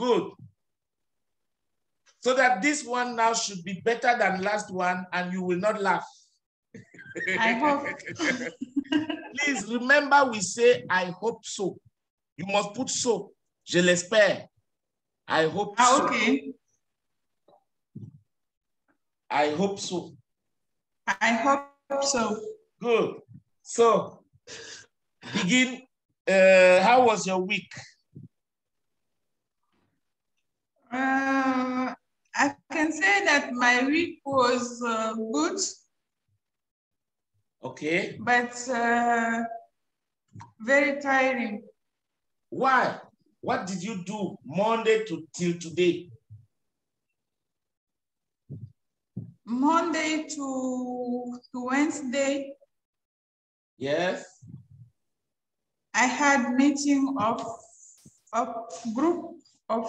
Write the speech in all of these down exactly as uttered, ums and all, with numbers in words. good. So that this one now should be better than last one and you will not laugh. I hope. Please remember we say, I hope so. You must put so. Je l'espère. I hope ah, so. Okay. I hope so. I hope so. Good. So, begin. Uh, how was your week? Uh, I can say that my week was uh, good. Okay. But uh, very tiring. Why? What did you do Monday to till today? Monday to, to Wednesday. Yes. I had meeting of a group of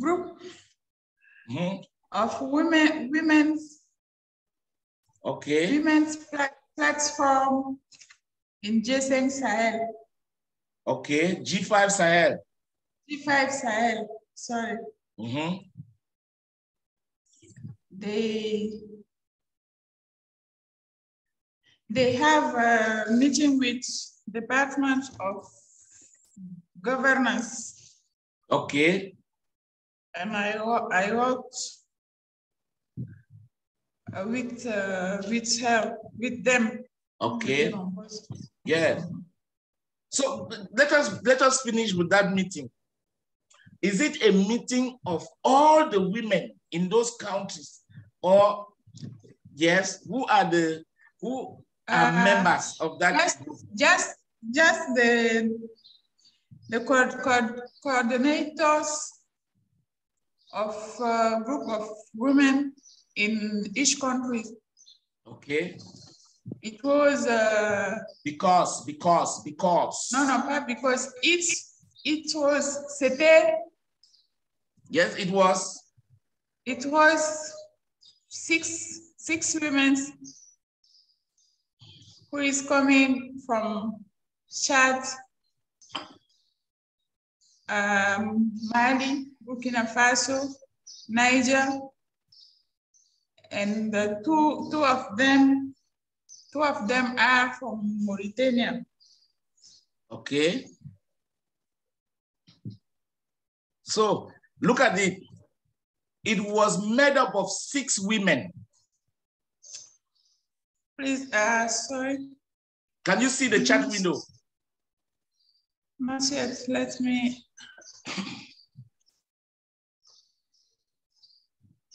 group mm-hmm. of women women's okay women's platform in G five Sahel. Okay, G five Sahel. G five Sahel. Sorry. Mm-hmm. They they have a meeting with Department of Governance. Okay. And I I worked with uh, with her with them. Okay. Yeah. So let us let us finish with that meeting. Is it a meeting of all the women in those countries, or yes, who are the who? Uh, members of that just, group. Just, just the the co co coordinators of a group of women in each country. Okay. It was uh, because because because no no not because it it was c'était. Yes, it was. It was six six women. Who is coming from Chad, um, Mali, Burkina Faso, Niger, and the two two of them, two of them are from Mauritania. Okay. So look at it. It was made up of six women. Please, uh, sorry. Can you see the chat window? Not yet, let me.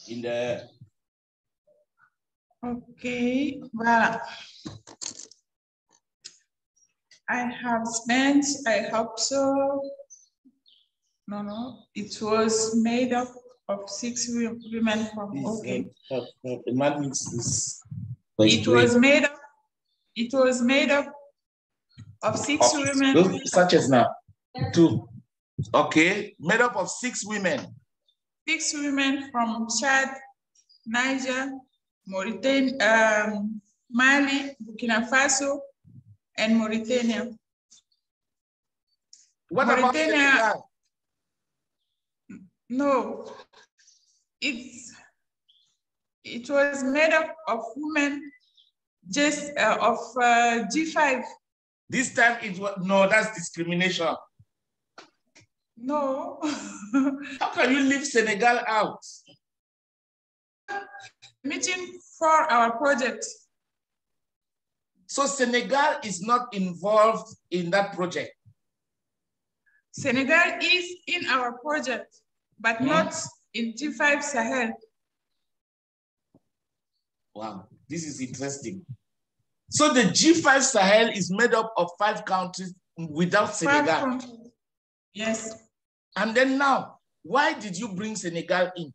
In the. Okay, voila. I have spent, I hope so. No, no, it was made up of six women from, please, okay. Help, help, the man needs this. It was made up. It was made up of six oh, women. Such as now, two. Okay, made up of six women. Six women from Chad, Niger, Mauritania, um, Mali, Burkina Faso, and Mauritania. What Mauritania, about no, it's. It was made up of women, just uh, of uh, G five. This time it was, no, that's discrimination. No. How can you leave Senegal out? Meeting for our project. So Senegal is not involved in that project? Senegal is in our project, but mm. not in G five Sahel. Wow, this is interesting. So the G five Sahel is made up of five countries without Senegal. Yes. And then now, why did you bring Senegal in?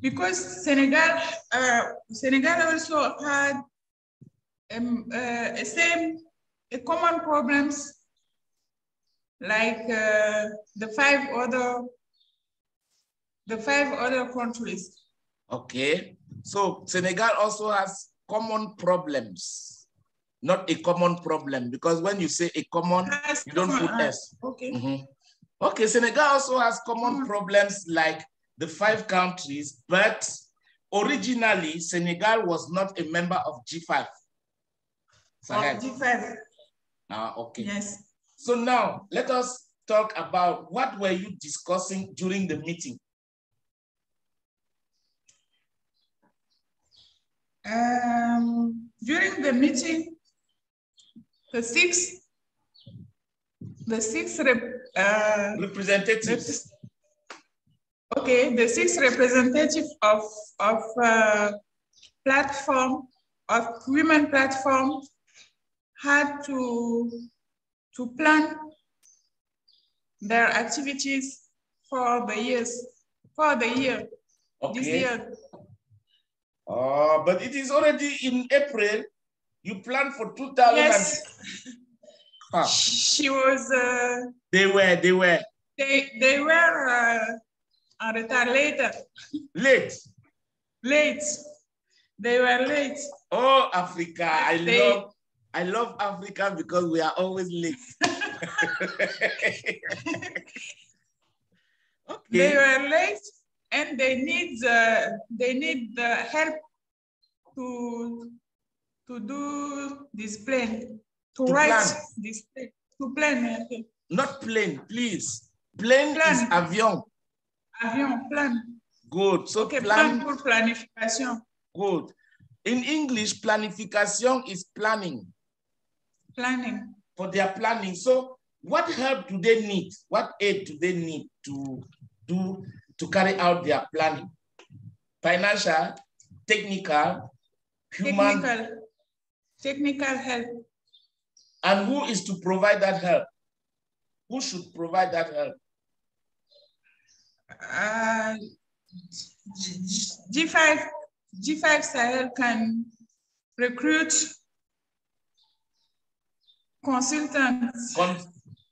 Because Senegal, uh, Senegal also had um, uh, a same, a common problems like uh, the five other, the five other countries. Okay, so Senegal also has common problems, not a common problem, because when you say a common, you don't put S. Okay. Mm-hmm. Okay, Senegal also has common problems like the five countries, but originally Senegal was not a member of G five. Sahel. Of G five. Ah, okay. Yes. So now let us talk about what were you discussing during the meeting? Um, during the meeting, the six, the six rep, uh, representatives. Okay, the six representatives of of uh, platform of women platform had to to plan their activities for the years for the year okay. this year. Oh, but it is already in April. You plan for two thousand. Yes. Huh. She was. Uh, they were. They were. They they were uh, on retard later. Late. Late. They were late. Oh, Africa! I they, love I love Africa because we are always late. Okay. They were late. And they need the, they need the help to to do this plan, to, to write plan. this plan, to plan. Not plane, please. Plane plan. Is avion. Avion, plan. Good. So okay, plan. plan for planification. Good. In English, planification is planning. Planning. For their planning. So what help do they need? What aid do they need to do? To carry out their planning, financial, technical, human, technical, technical help. And who is to provide that help? Who should provide that help? Uh, G five, G five Sahel can recruit consultants. Con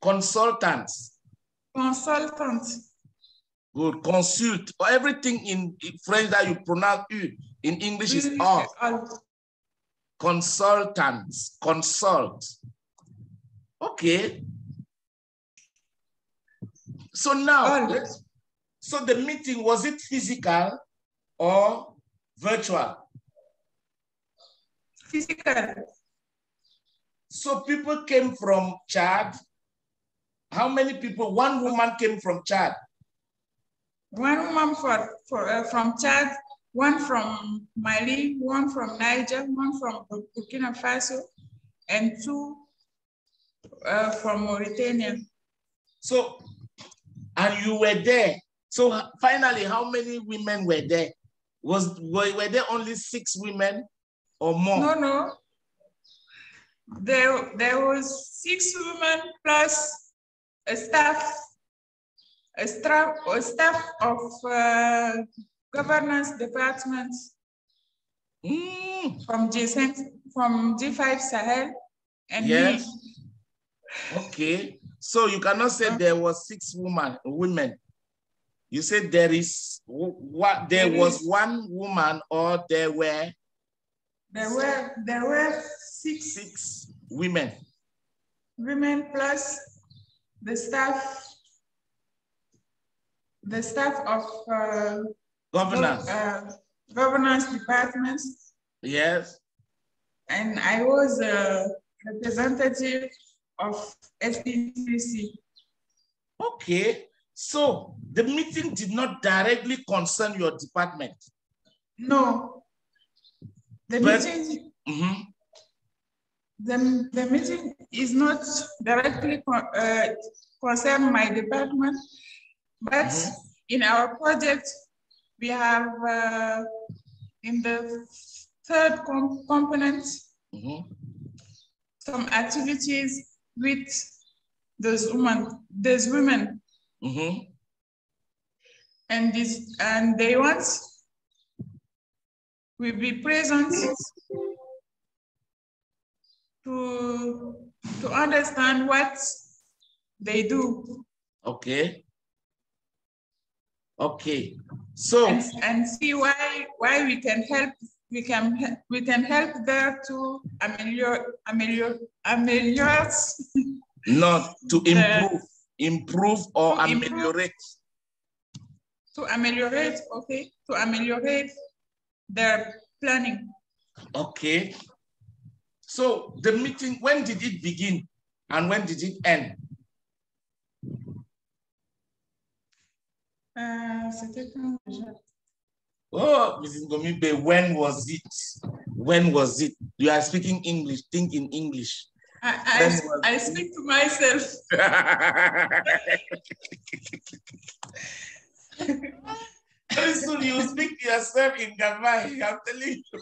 consultants. Consultants. Good, consult. Everything in French that you pronounce U, in English is R. Consultants, consult. Okay. So now, let's, so the meeting, was it physical or virtual? Physical. So people came from Chad. How many people? One woman came from Chad. One woman for, for, uh, from Chad, one from Mali, one from Niger, one from Burkina Faso, and two uh, from Mauritania. So, and you were there. So finally, how many women were there? Was Were, were there only six women or more? No, no. There, there was six women plus a staff. A staff, a staff of uh, governance department mm. from G five, from G five Sahel, and yes. Me. Okay, so you cannot say there was six women. Women, you said there is what there, there was is. one woman, or there were. There were there were six six women. Women plus the staff. The staff of uh, governance uh, governance departments. Yes. And I was a representative of S D three C. Okay. So the meeting did not directly concern your department. No. The but, meeting. Mm-hmm. the, the meeting is not directly con uh, concern my department. But mm-hmm. in our project, we have uh, in the third com component, mm-hmm. some activities with those women, those women. Mm-hmm. And this, and they want, will be present to, to understand what they do. Okay. Okay, so and, and see why why we can help we can we can help there to ameliorate ameliorate ameliorate not to improve the, improve or to ameliorate. Improve. To ameliorate, okay. To ameliorate their planning. Okay. So the meeting, when did it begin and when did it end? Uh, oh, Missus Ngomibe, when was it? When was it? You are speaking English, think in English. I, I, I speak to myself. Very soon you speak to yourself in Gabay, I'm telling you.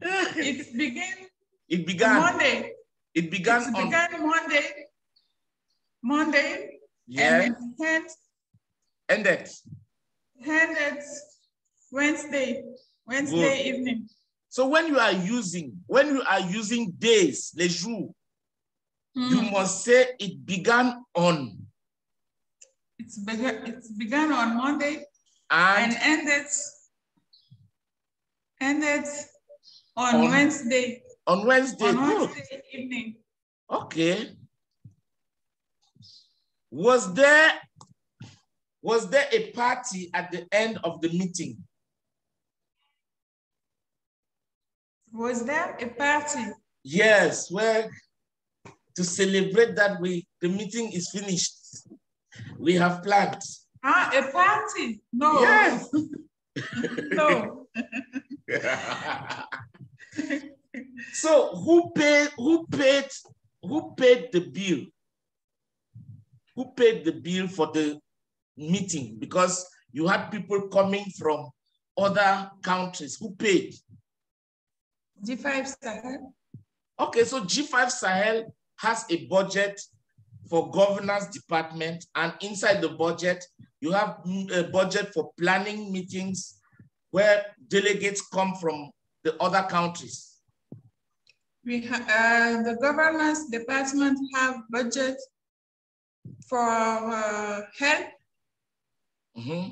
It began. It began Monday. It began it on began Monday. Monday. Yeah. And it ended. Ended Wednesday. Wednesday Good. Evening. So when you are using, when you are using days, les jours, mm. you must say it began on. It's began. It's began on Monday and, and ended. Ended on, on Wednesday. On Wednesday. On Wednesday evening. Okay. Was there was there a party at the end of the meeting? Was there a party? Yes, well, to celebrate that we the meeting is finished. We have planned. Ah, a party? No. Yes. No. So who paid who paid who paid the bill? Who paid the bill for the meeting? Because you had people coming from other countries. Who paid? G five Sahel. Okay, so G five Sahel has a budget for governance department, and inside the budget, you have a budget for planning meetings where delegates come from the other countries. We uh, the governance department have budget for uh, health, mm-hmm.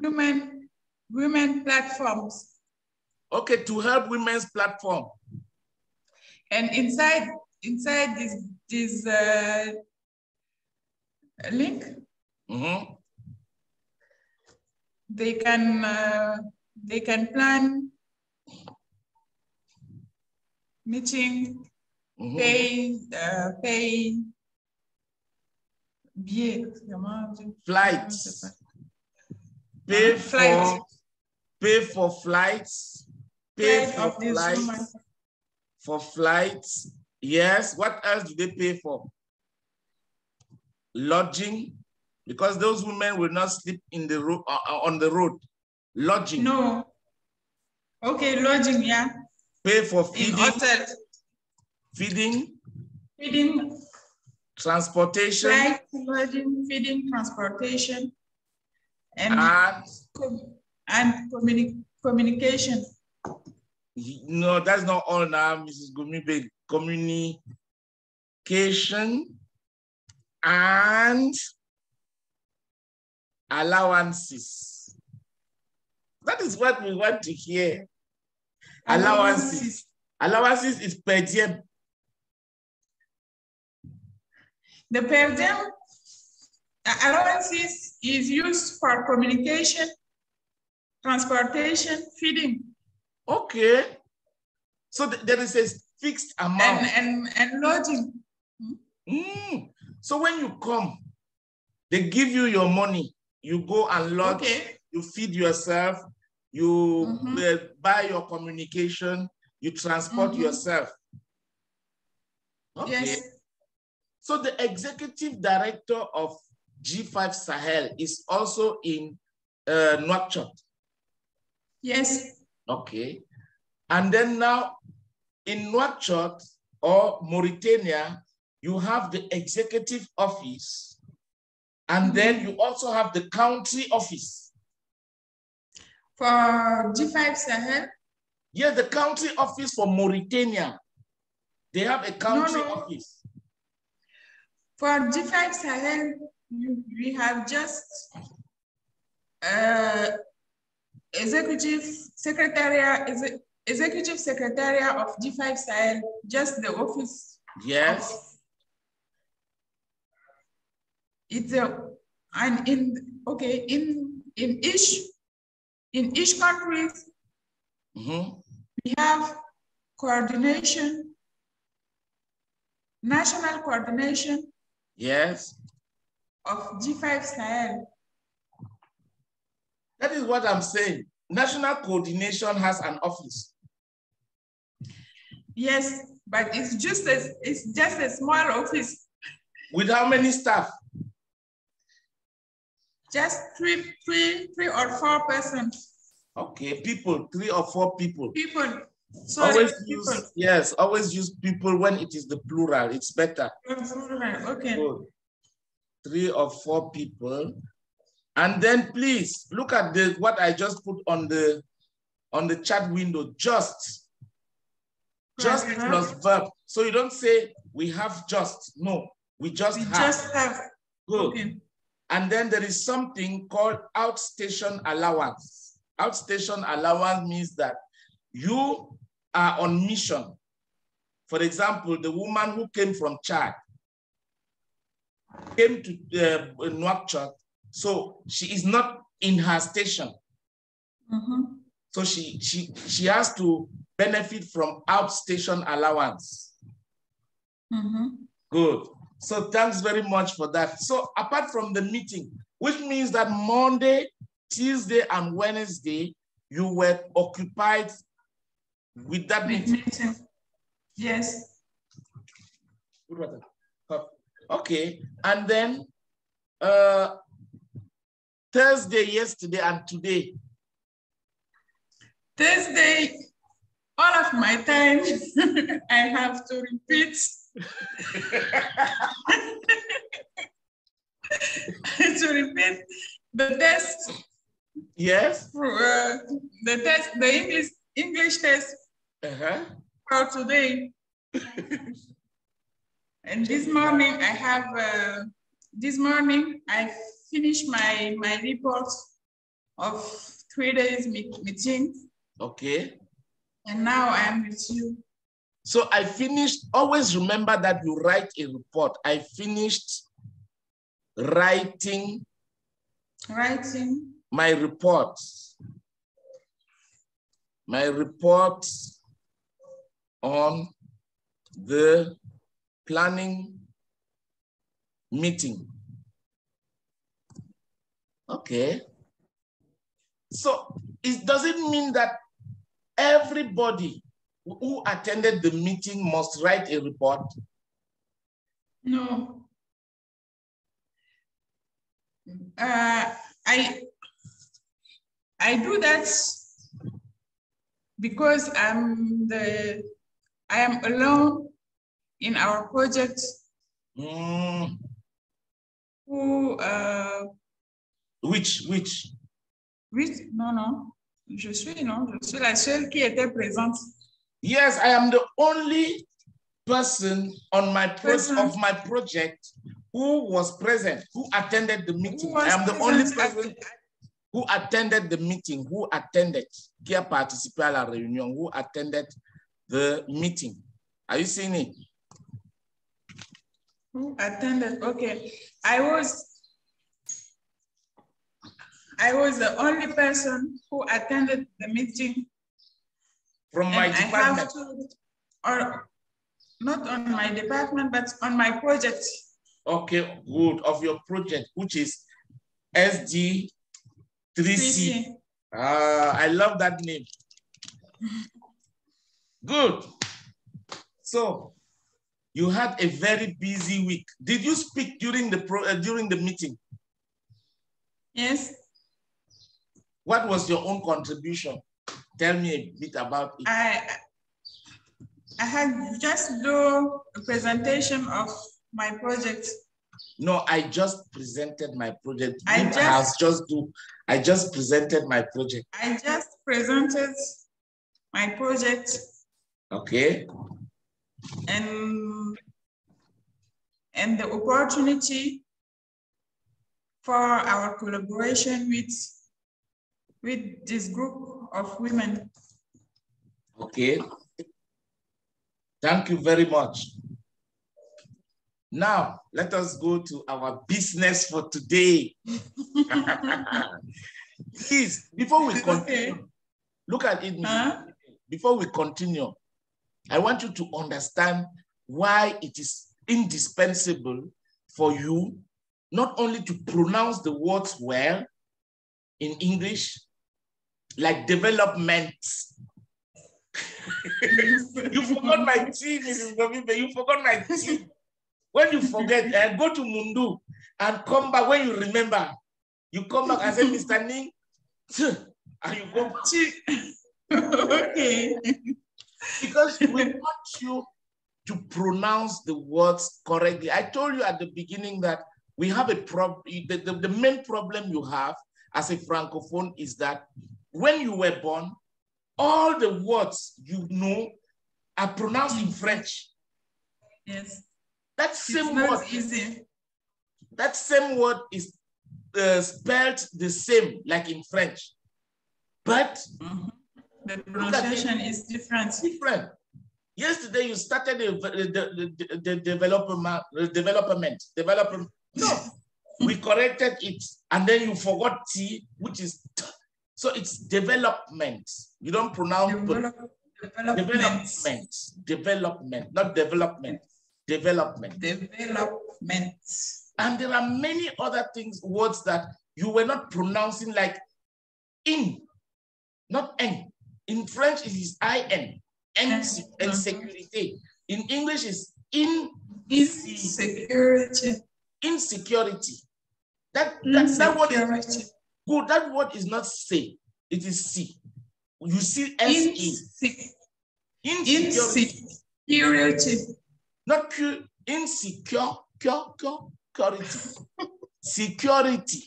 women, women platforms. Okay, to help women's platform. And inside, inside this this uh, link, mm-hmm. they can uh, they can plan meeting, mm-hmm. pay uh, pay. Flights. Pay for pay for flights. Pay for flights. For flights. Yes. What else do they pay for? Lodging, because those women will not sleep in the road on the road. Lodging. No. Okay, lodging. Yeah. Pay for feeding. In hotel. Feeding. Feeding. Transportation, flight, lodging, feeding, transportation, and and, com and communi communication. No, that's not all now, Missus Ngomibe. Communication and allowances. That is what we want to hear. Allowances. Allowances, allowances is per diem. The per diem allowances is used for communication, transportation, feeding. Okay. So th there is a fixed amount. And, and, and lodging. Mm. So when you come, they give you your money. You go and lodge, okay. You feed yourself, you mm-hmm. uh, buy your communication, you transport mm-hmm. yourself. Okay. Yes. So the executive director of G five Sahel is also in uh, Nouakchott. Yes. Okay. And then now in Nouakchott or Mauritania, you have the executive office, and then you also have the country office. For G five Sahel? Yeah, the country office for Mauritania. They have a country no, no. office. For G five Sahel, we have just uh, executive secretariat, executive secretariat of G five Sahel, just the office. Yes. it's a, and in, okay, in, in each, in each country, mm-hmm. we have coordination, national coordination. Yes. Of G five Sahel. That is what I'm saying. National coordination has an office. Yes, but it's just a, it's just a small office. With how many staff? Just three, three, three or four persons. Okay, people, three or four people. People. Sorry, always people. Use, yes, always use people when it is the plural. It's better. Plural, okay. Good. Three or four people. And then please look at the what I just put on the on the chat window. Just, just uh-huh. plus verb. So you don't say we have just. No, we just we have. Just have. Good. Okay. And then there is something called outstation allowance. Outstation allowance means that you are on mission. For example, the woman who came from Chad came to uh, Nouakchott. So she is not in her station. Mm-hmm. So she, she, she has to benefit from outstation allowance. Mm-hmm. Good. So thanks very much for that. So apart from the meeting, which means that Monday, Tuesday, and Wednesday, you were occupied with that meeting. Yes. Okay. And then, uh, Thursday, yesterday, and today. Thursday, all of my time, I have to repeat. to repeat the test. Yes. Uh, the test, the English English test uh-huh. for today. And this morning, I have. Uh, this morning, I. Finish my my report of three days meeting. Okay. And now I am with you. So I finished. Always remember that you write a report. I finished writing. Writing. My report. My report on the planning meeting. Okay. So it doesn't mean that everybody who attended the meeting must write a report. No. Uh, I I do that because I'm the I am alone in our project. Mm. Who. Uh, Which, which? Which? No, no. Je suis, non. Je suis la seule qui était présente. Yes, I am the only person on my person. of my project who was present, who attended the meeting. I am the only person who attended the meeting, who attended, qui a participé à la réunion, who attended the meeting. Are you seeing it? Who attended? Okay. I was. I was the only person who attended the meeting. From my and department? I have to, or not on my department, but on my project. Okay, good. Of your project, which is S D three C. Uh, I love that name. Good. So, you had a very busy week. Did you speak during the, pro, uh, during the meeting? Yes. What was your own contribution? Tell me a bit about it. I, I had just do a presentation of my project. No, I just presented my project. I just, I just do. I just presented my project. I just presented my project. Okay. And and the opportunity for our collaboration with. with this group of women. Okay. Thank you very much. Now, let us go to our business for today. Please, before we continue, okay. Look at it. Huh? Before we continue, I want you to understand why it is indispensable for you not only to pronounce the words well in English, like development. You forgot my tea, Missus Ngomibe. You forgot my tea. When you forget, uh, go to Mundu and come back when you remember. You come back and say, Mister Ning, and you go, tea. Okay. Because we want you to pronounce the words correctly. I told you at the beginning that we have a problem. The, the, the main problem you have as a Francophone is that when you were born, all the words you know are pronounced in French. Yes. That same word easy. That same word is uh, spelled the same like in French, but mm-hmm. the pronunciation is different. Different. Yesterday you started the the, the, the development development development. No, we corrected it, and then you forgot T, which is t. So it's development. You don't pronounce Develop, development. development. Development, not development. Development. Development. And there are many other things, words that you were not pronouncing, like in, not n. In French, it is in. Insécurité. In English, it's in. Insecurity. Insecurity. That that's that word is good. That word is not say. It is see. You see se. Insecurity. Insecurity. Not cu insecure, cure, cure, security. Security.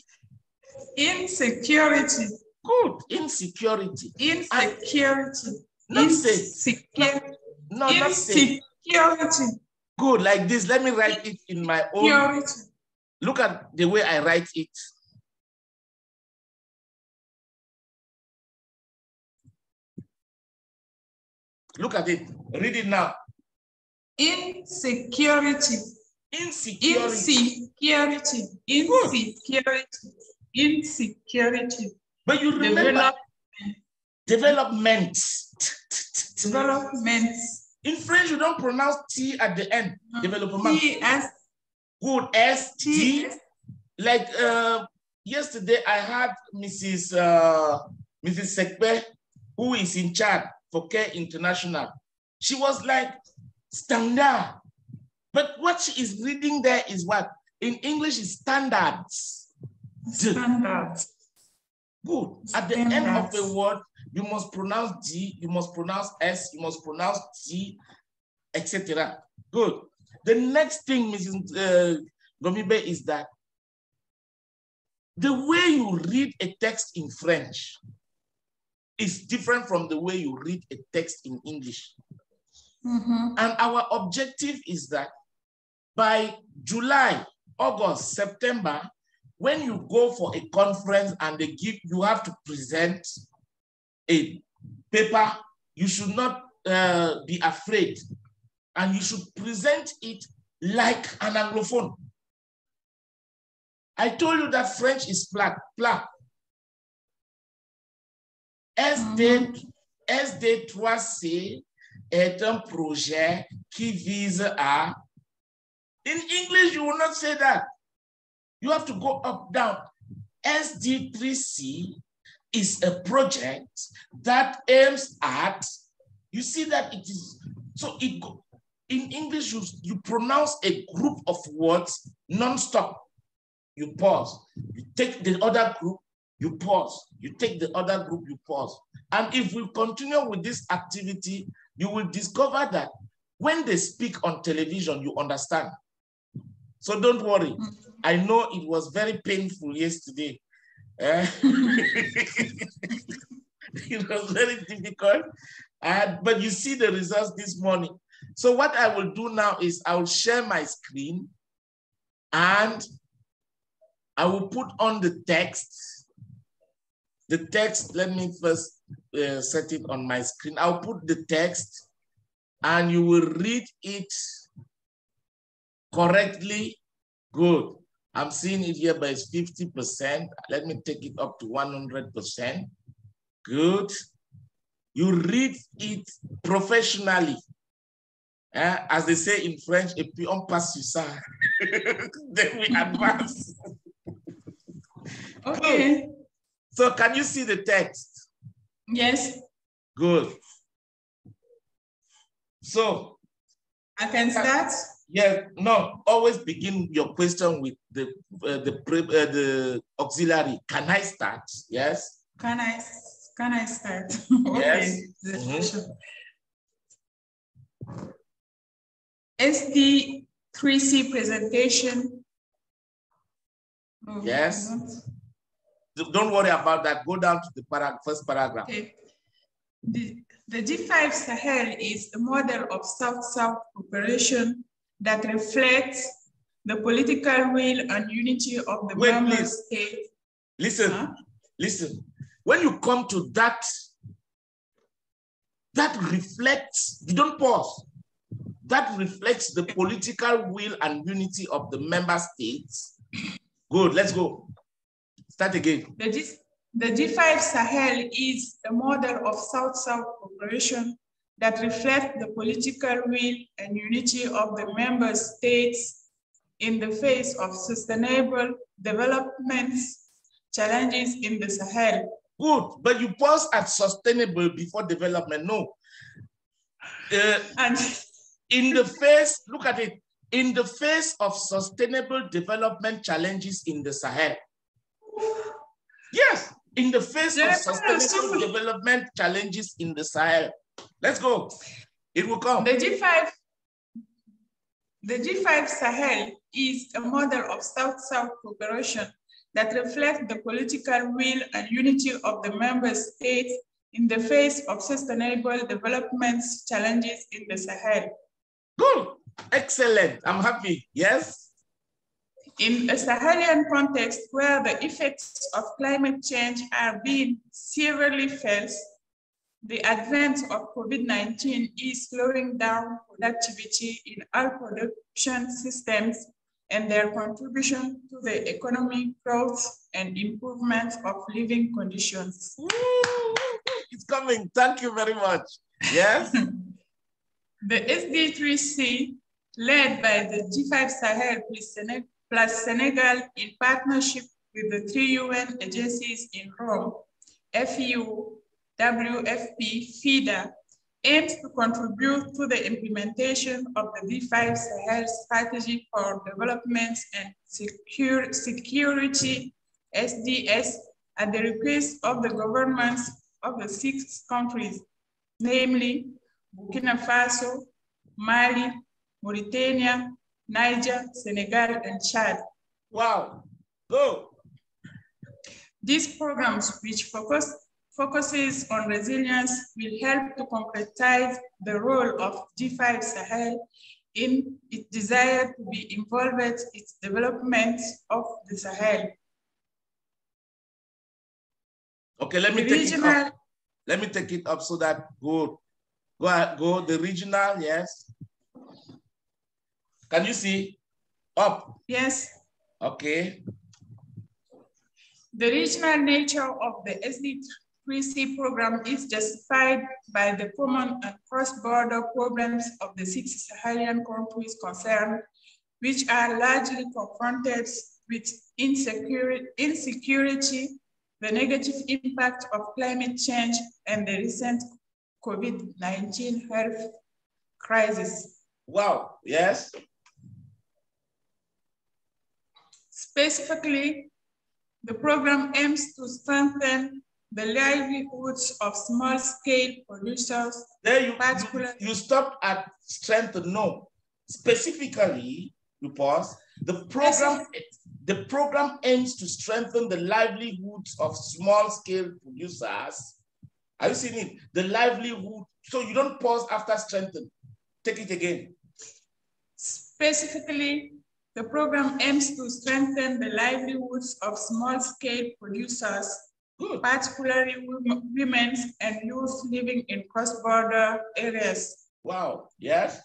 Insecurity. Good. Insecurity. Insecurity. Not say. No, not say. Insecurity. Good. Like this. Let me write it in my own. Security. Look at the way I write it. Look at it. Read it now. Insecurity. Insecurity. Insecurity. Insecurity. Insecurity. But you remember development. Development. In French, you don't pronounce T at the end. No. Development. T S. Good. S T. T S. Like uh, yesterday, I had Missus Uh, Missus Sekbe, who is in charge for Care International. She was like, standard. But what she is reading there is what? In English is standards. Standards. Good. Standards. At the end of the word, you must pronounce D, you must pronounce S, you must pronounce T, et cetera. Good. The next thing, Missus Ngomibe, is that the way you read a text in French is different from the way you read a text in English. Mm-hmm. And our objective is that by July, August, September, when you go for a conference and they give, you have to present a paper, you should not uh, be afraid. And you should present it like an Anglophone. I told you that French is flat, plat. S D three C est un projet qui vise à. In English, you will not say that. You have to go up, down. S D three C is a project that aims at. You see that it is. So it, in English, you, you pronounce a group of words non-stop. You pause. You take the other group. You pause. You take the other group. You pause. And if we continue with this activity, you will discover that when they speak on television, you understand. So don't worry. I know it was very painful yesterday. Uh, it was very difficult. Uh, but you see the results this morning. So what I will do now is I will share my screen and I will put on the text. The text, let me first Uh, set it on my screen. I'll put the text and you will read it correctly, good. I'm seeing it here by fifty percent. Let me take it up to one hundred percent. Good. You read it professionally. Eh? As they say in French, et puis on passe sur ça. Then we advance. Okay. Good. So can you see the text? Yes. Good. So. I can start? Yeah, no, always begin your question with the uh, the uh, the auxiliary. Can I start? Yes. Can I can I start? Yes. Okay. Mm-hmm. S D three C presentation. Oh, yes. Don't worry about that. Go down to the para first paragraph. Okay. The, the G five Sahel is a model of South-South cooperation that reflects the political will and unity of the member state. Listen, huh? listen. When you come to that, that reflects, you don't pause, that reflects the political will and unity of the member states. Good, let's go. Start again. The G, the G five Sahel is a model of South-South cooperation that reflect the political will and unity of the member states in the face of sustainable development challenges in the Sahel. Good, but you pause at sustainable before development, no. Uh, and in the face, look at it, in the face of sustainable development challenges in the Sahel. Yes, in the face yeah, of sustainable development challenges in the Sahel. Let's go. It will come. The G five, the G five Sahel is a model of South-South cooperation that reflects the political will and unity of the member states in the face of sustainable development challenges in the Sahel. Good. Excellent. I'm happy. Yes? In a Sahelian context where the effects of climate change are being severely felt, the advent of COVID nineteen is slowing down productivity in all production systems and their contribution to the economic growth and improvement of living conditions. It's coming. Thank you very much. Yes? The S D three C, led by the G five Sahel plus Senegal in partnership with the three U N agencies in Rome, F U, W F P, FIDA, aims to contribute to the implementation of the G five Sahel Strategy for Development and Secure, Security, S D S, at the request of the governments of the six countries, namely Burkina Faso, Mali, Mauritania, Niger, Senegal, and Chad. Wow, go. These programs, which focus focuses on resilience, will help to concretize the role of G five Sahel in its desire to be involved in its development of the Sahel. Okay, let me the take regional, it up. Let me take it up so that go, go, go, the regional, yes. Can you see? Up. Yes. Okay. The regional nature of the S D three C program is justified by the common and cross-border problems of the six Sahelian countries concerned, which are largely confronted with insecurity, the negative impact of climate change, and the recent COVID nineteen health crisis. Wow, yes. Specifically, the program aims to strengthen the livelihoods of small-scale producers. There you, particularly you, you stop at strength, no. Specifically, you pause, the program, the program aims to strengthen the livelihoods of small-scale producers. Are you seeing it? The livelihood, so you don't pause after strengthen. Take it again. Specifically, the program aims to strengthen the livelihoods of small-scale producers. Good. Particularly women and youth living in cross-border areas. Wow, yes.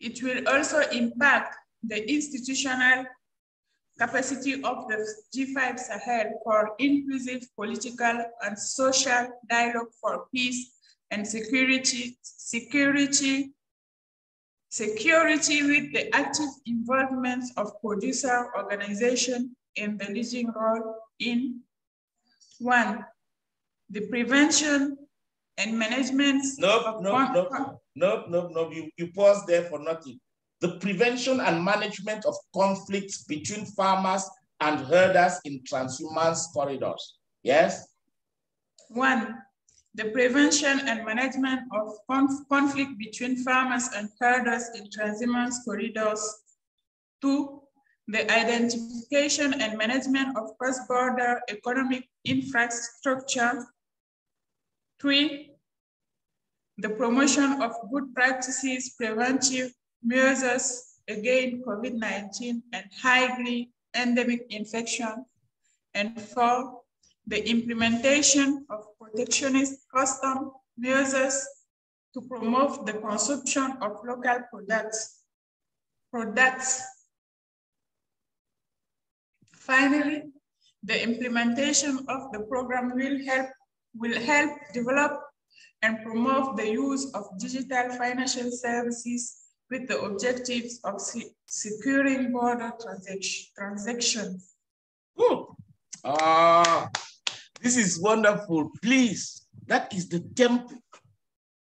It will also impact the institutional capacity of the G five Sahel for inclusive political and social dialogue for peace and security, security, security with the active involvement of producer organizations in the leading role in one, the prevention and management. Nope, nope, nope, nope, nope, nope. You, you paused there for nothing. The prevention and management of conflicts between farmers and herders in transhumance corridors. Yes? One, the prevention and management of conf conflict between farmers and herders in transhumance corridors. Two, the identification and management of cross-border economic infrastructure. Three, the promotion of good practices, preventive measures against COVID nineteen and highly endemic infection. And four, the implementation of protectionist custom measures to promote the consumption of local products. products. Finally, the implementation of the program will help, will help develop and promote the use of digital financial services with the objectives of securing border transaction, transactions. Ah, this is wonderful. Please, that is the tempo.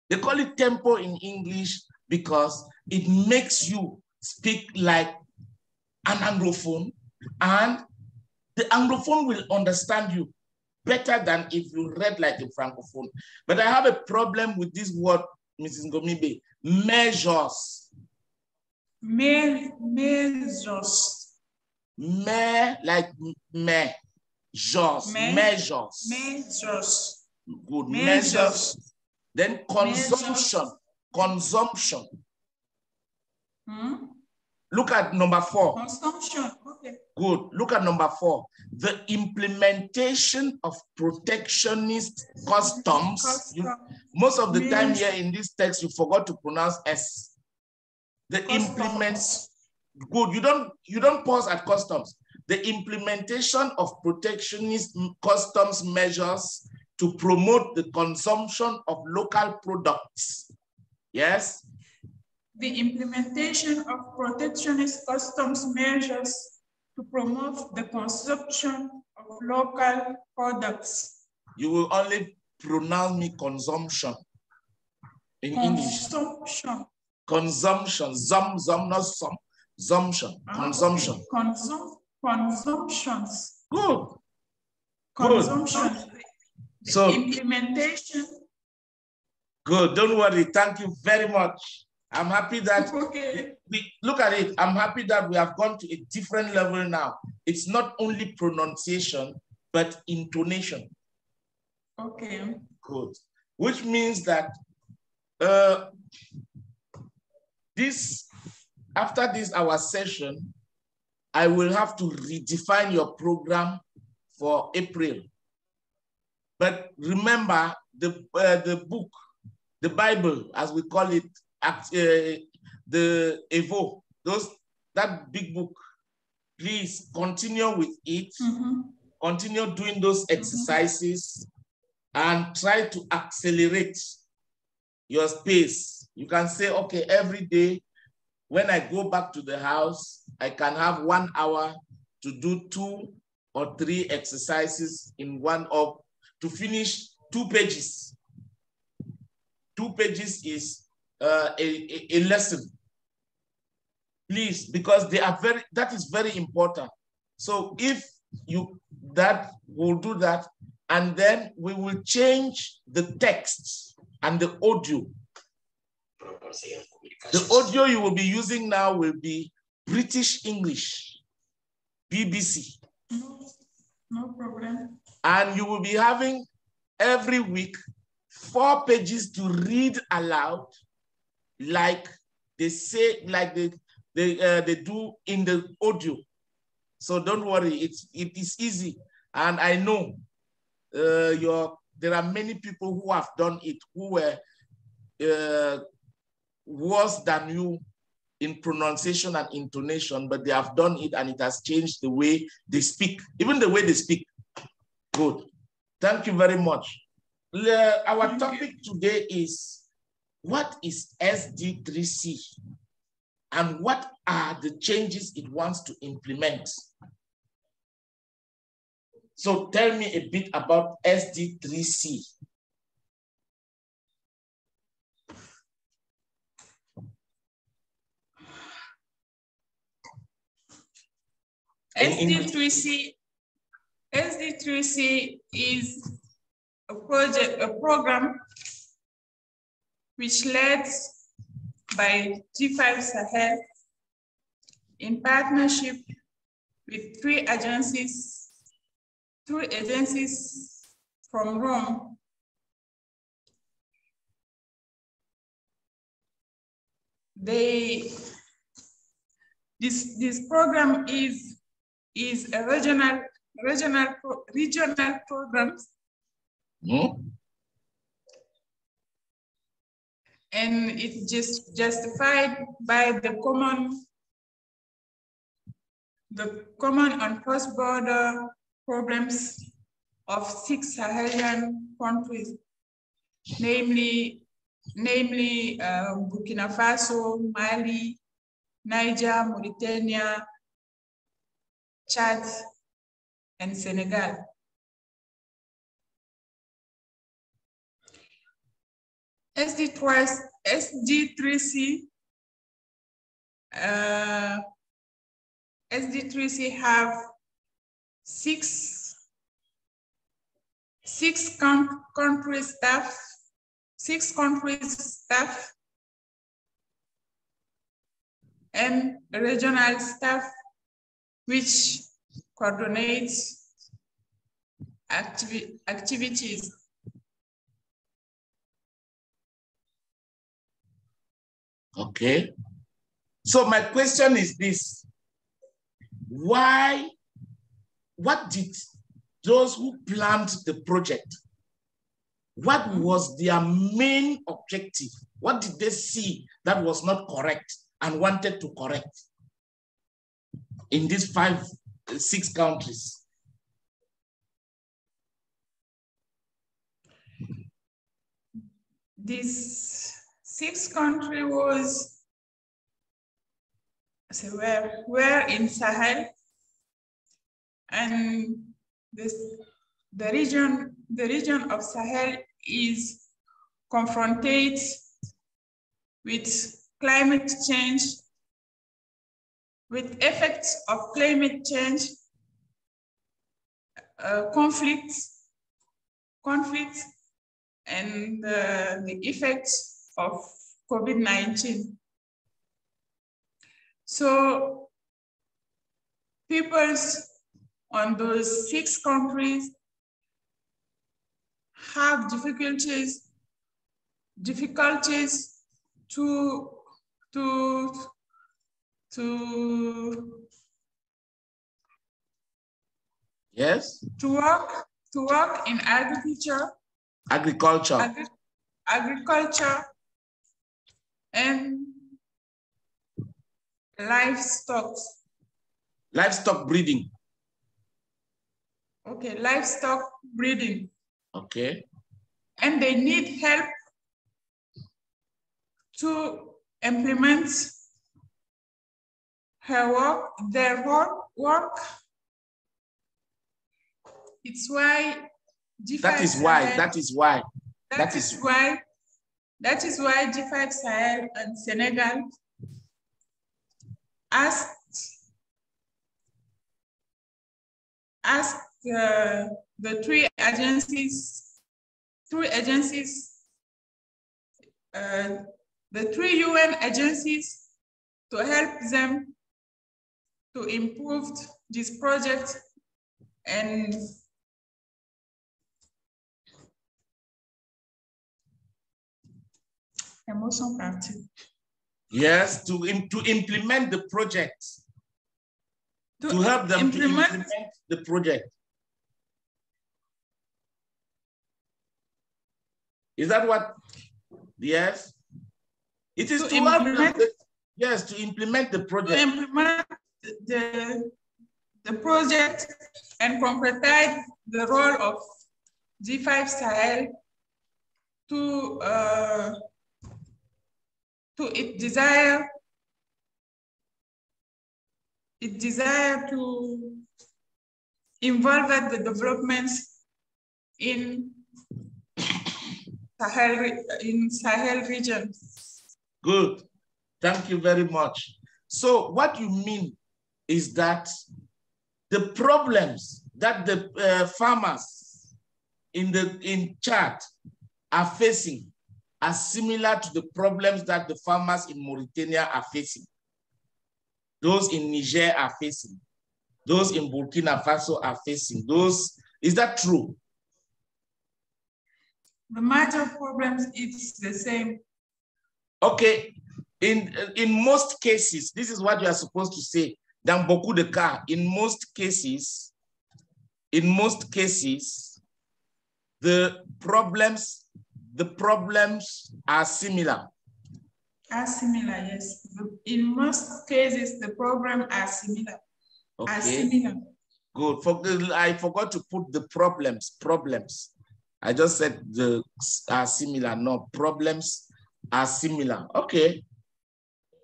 They call it tempo in English because it makes you speak like an Anglophone, and the Anglophone will understand you better than if you read like a Francophone. But I have a problem with this word, Missus Ngomibe, measures. Me, measures. Me, like me, measures. Measures. Measures. Good. Measures. Measures. Then consumption. Measures. Consumption. Hmm? Look at number four. Consumption. Okay. Good. Look at number four. The implementation of protectionist customs. Custom. You, most of the measures. Time here in this text, you forgot to pronounce S. The customs. Implements, good, you don't, you don't pause at customs. The implementation of protectionist customs measures to promote the consumption of local products. Yes? The implementation of protectionist customs measures to promote the consumption of local products. You will only pronounce me consumption in English. Consumption. Consumption, zum, zum, not some, consumption, ah, consumption. Okay. Consum consumptions. Good. Consumption. Good. So implementation. Good. Don't worry. Thank you very much. I'm happy that okay. we look at it. I'm happy that we have gone to a different level now. It's not only pronunciation, but intonation. Okay. Good. Which means that uh This, after this, our session, I will have to redefine your program for April. But remember, the, uh, the book, the Bible, as we call it, uh, the Evo, those, that big book, please continue with it, mm-hmm. continue doing those exercises, mm-hmm. and try to accelerate your space. You can say, okay, every day when I go back to the house, I can have one hour to do two or three exercises in one of, to finish two pages. Two pages is uh, a, a lesson. Please, because they are very, that is very important. So if you, that will do that, and then we will change the text and the audio. The audio you will be using now will be British English, B B C. No, no problem. And you will be having every week four pages to read aloud, like they say, like they they uh, they do in the audio. So don't worry, it's it is easy. And I know uh, your there are many people who have done it who were. Uh, worse than you in pronunciation and intonation, but they have done it and it has changed the way they speak, even the way they speak. Good. Thank you very much. Le, our topic today is, what is S D three C and what are the changes it wants to implement? So tell me a bit about S D three C. S D three C, S D three C is a project, a program which led by G five Sahel in partnership with three agencies, three agencies from Rome. They, this, this program is, is a regional, regional, regional program. No? And it's just justified by the common, the common and cross-border problems of six Sahelian countries, namely, namely uh, Burkina Faso, Mali, Niger, Mauritania, Chad, and Senegal. S D three C have six six country staff, six country staff, and regional staff, which coordinates activi activities. Okay, so my question is this: why, what did those who planned the project, what was their main objective? What did they see that was not correct and wanted to correct in these five, six countries? This sixth country was, so where, where in Sahel, and this, the region, the region of Sahel is confronted with climate change, with effects of climate change, uh, conflicts, conflicts, and uh, the effects of COVID nineteen. So peoples on those six countries have difficulties, difficulties to, to, to, yes, to work, to work in agriculture, agriculture, agri agriculture, and livestock. Livestock breeding. Okay, livestock breeding. Okay. And they need help to implement her work, their work. It's why. That is why, that is why. That, that is why. That is why G five Sahel and Senegal asked, asked uh, the three agencies, three agencies, uh, the three U N agencies to help them to improve this project and emotion practice. Yes, to, im to implement the project. To, to help them implement. to implement the project. Is that what? Yes. It is to, to help them. Yes, to implement the project. To implement the, the project and concretize the role of G five Sahel to, uh, to its desire, its desire to involve the developments in Sahel, in Sahel region. Good. Thank you very much. So what you mean is that the problems that the uh, farmers in the in Chad are facing are similar to the problems that the farmers in Mauritania are facing. Those in Niger are facing. Those in Burkina Faso are facing. Those, is that true? The major problems, it's the same. Okay. In, in most cases, this is what you are supposed to say, dans beaucoup de cas, in most cases, in most cases, the problems, the problems are similar. Are similar, yes. In most cases, the problems are similar. Okay. Are similar. Good. For, I forgot to put the problems, problems. I just said the are similar. No, problems are similar. Okay.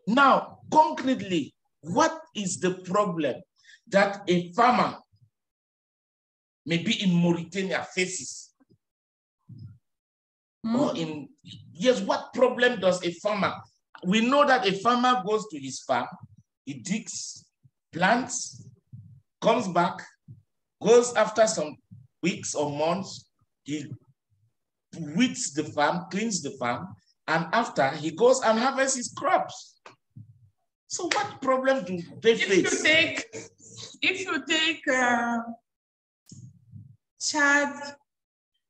Now, concretely, what is the problem that a farmer, maybe in Mauritania, faces? Mm. Or in, yes, what problem does a farmer? We know that a farmer goes to his farm, he digs, plants, comes back, goes after some weeks or months, he weeds the farm, cleans the farm, and after he goes and harvests his crops. So what problem do they if face? You take, if you take uh, Chad,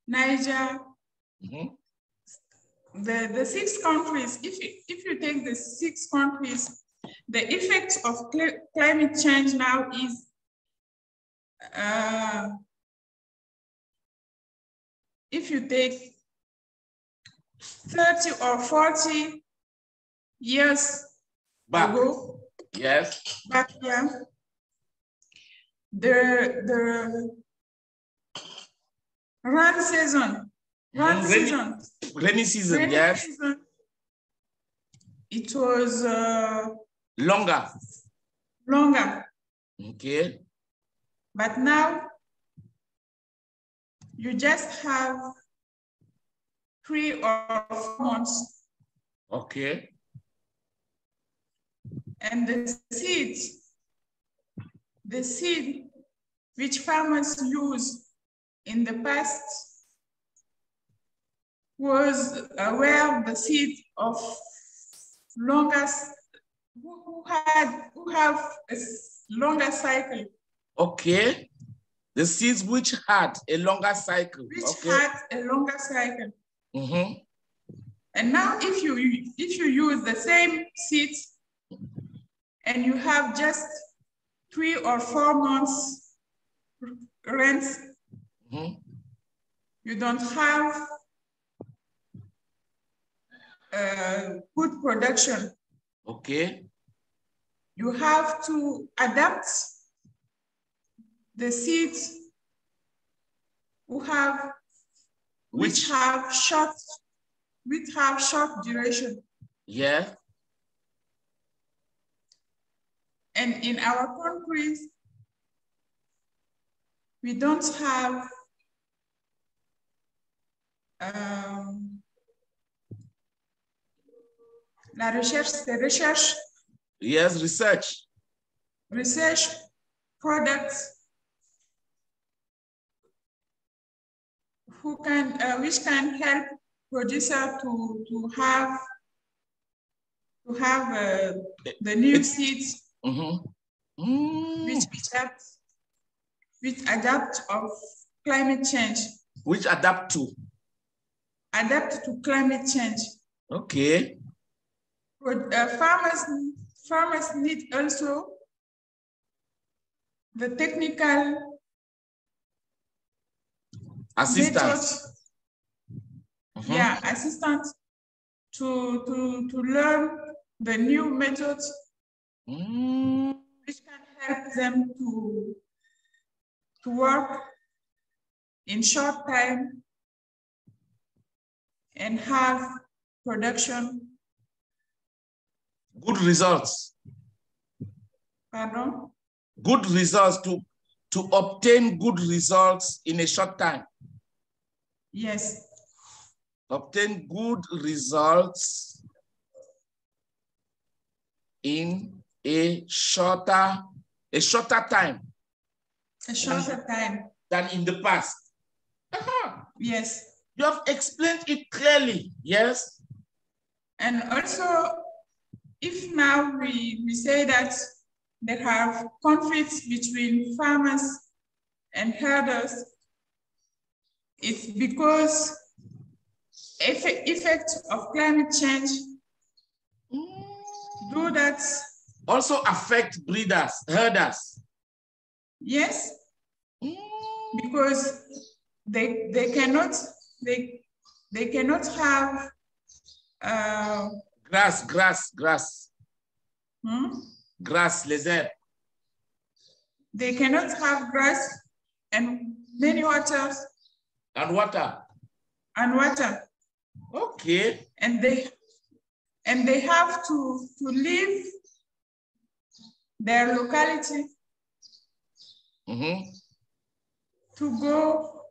Niger, mm-hmm. the, the six countries, if you, if you take the six countries, the effects of cl climate change now is uh, if you take thirty or forty years back. Ago, yes. Back, yeah. The, the run season, run rainy, season. Rainy season, rainy yes. Season, it was uh, longer. Longer. Okay. But now you just have three or four months. Okay. And the seed, the seed which farmers used in the past was aware of the seed of longest, who had, who have a longer cycle. Okay. The seeds which had a longer cycle. Which okay. had a longer cycle. Mm-hmm. And now if you, if you use the same seeds, and you have just three or four months rent. Mm-hmm. You don't have uh, good production. Okay. You have to adapt the seeds who have which, which have short which have short duration. Yeah. And in our countries, we don't have um, la recherche, the research. Yes, research. Research products who can, uh, which can help producer to to have to have uh, the new seeds. Mm-hmm. Mm. Which, which, adapt, which adapt of climate change. Which adapt to? Adapt to climate change. Okay. But, uh, farmers, farmers need also the technical assistance. Mm-hmm. Yeah, assistance to, to, to learn the new methods mm. which can help them to, to work in short time and have production. Good results. Pardon? Good results, to, to obtain good results in a short time. Yes. Obtain good results in a shorter, a shorter time. A shorter time. Than in the past. Uh-huh. Yes. You have explained it clearly, yes? And also, if now we, we say that there have conflicts between farmers and herders, it's because effect, effect of climate change do that. Also affect breeders, herders. Yes, because they, they cannot, they, they cannot have uh, grass, grass, grass. Hmm? Grass, les herbes. They cannot have grass and many waters. And water. And water. Okay. And they and they have to, to leave their locality mm-hmm. to go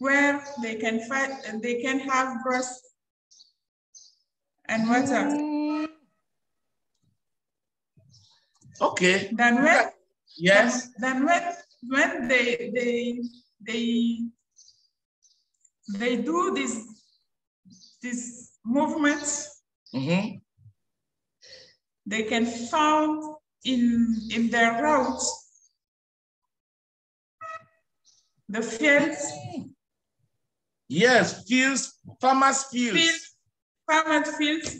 where they can find they can have grass and water. Okay. Then when yes. Then, then when when they they they they do this this movement, mm-hmm. they can found in, in their routes the fields. Yes, fields, farmers' fields. fields farmers' fields.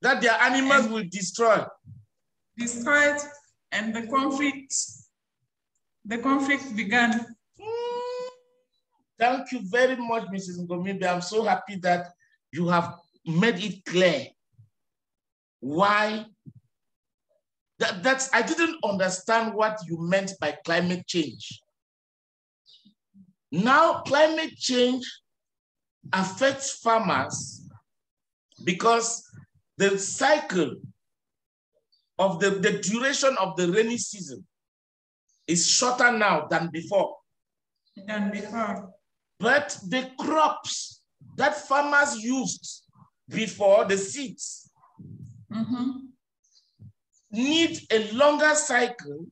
That their animals will destroy. Destroyed, and the conflict, the conflict began. Thank you very much, Missus Ngomibe. I'm so happy that you have made it clear why. That, that's, I didn't understand what you meant by climate change. Now, climate change affects farmers because the cycle of the, the duration of the rainy season is shorter now than before. Than before. But the crops that farmers used before, the seeds, mm-hmm. need a longer cycle.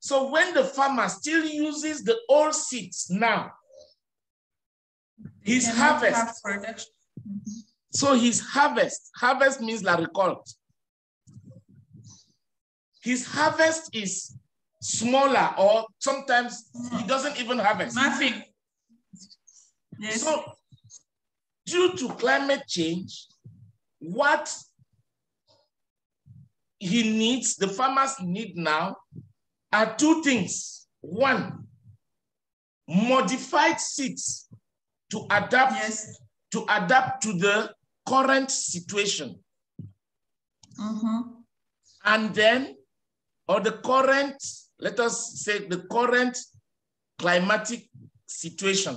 So when the farmer still uses the old seeds now, they his harvest. Mm-hmm. So his harvest, harvest means la récolte. His harvest is smaller, or sometimes he doesn't even harvest. Nothing. Yes. So, due to climate change, what he needs, the farmers need now, are two things. One, modified seeds to adapt, yes. to adapt to the current situation. Mm-hmm. And then, or the current, let us say the current climatic situation.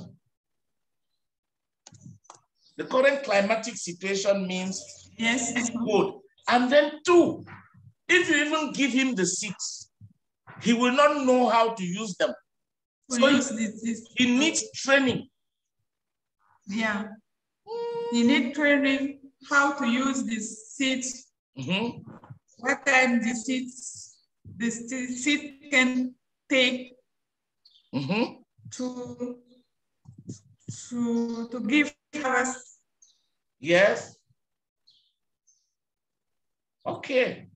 The current climatic situation means yes, it's good. And then two, if you even give him the seeds, he will not know how to use them. So he, he needs training. Yeah, he needs training how to use these seeds. Mm-hmm. What time the seeds, the seed can take mm-hmm. to, to, to give us. Yes. Okay.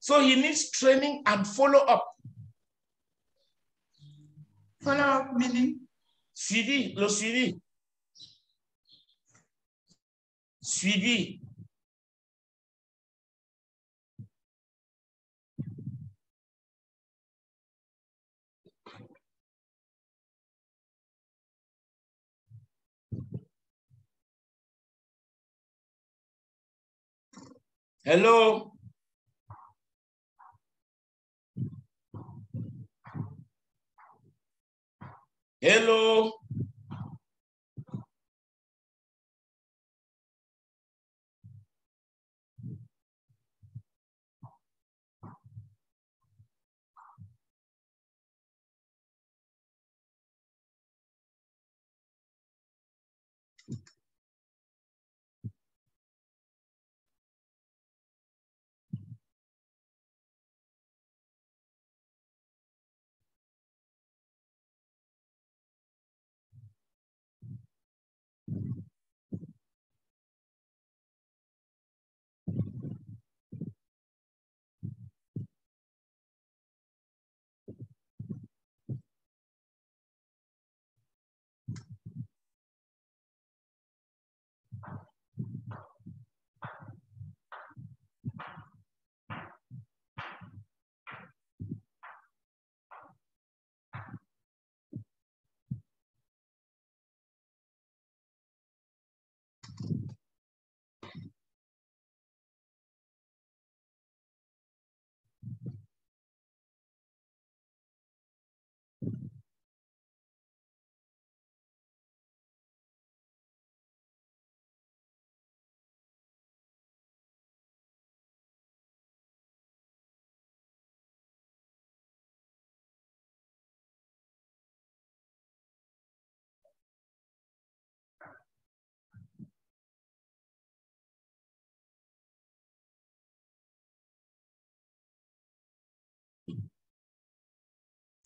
So he needs training and follow up. Follow up meaning? Suivi, le suivi. Suivi. Hello. Hello.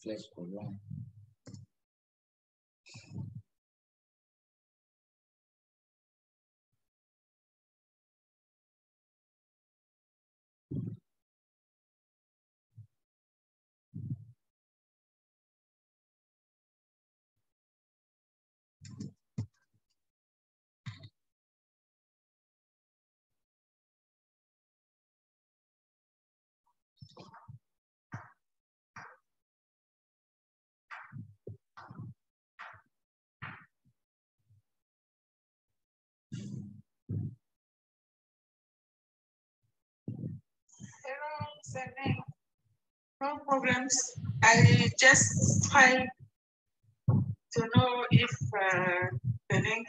Let's go on. No problems. I just tried to know if uh, the link.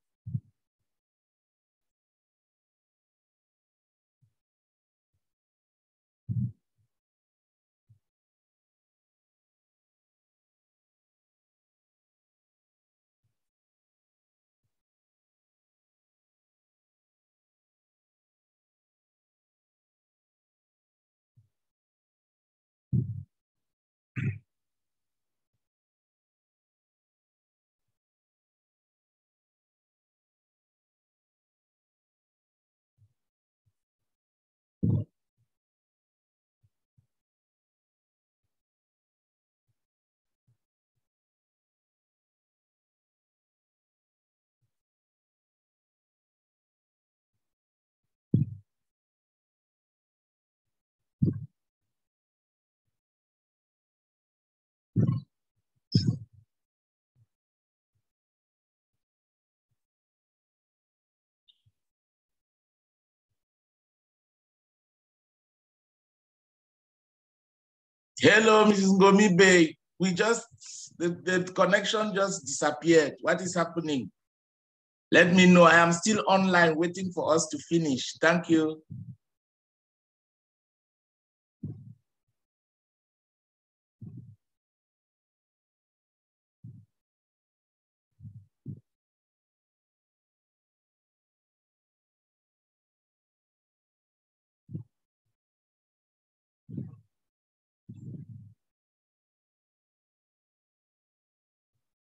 Hello, Missus Ngomibe. We just, the, the connection just disappeared. What is happening? Let me know. I am still online waiting for us to finish. Thank you.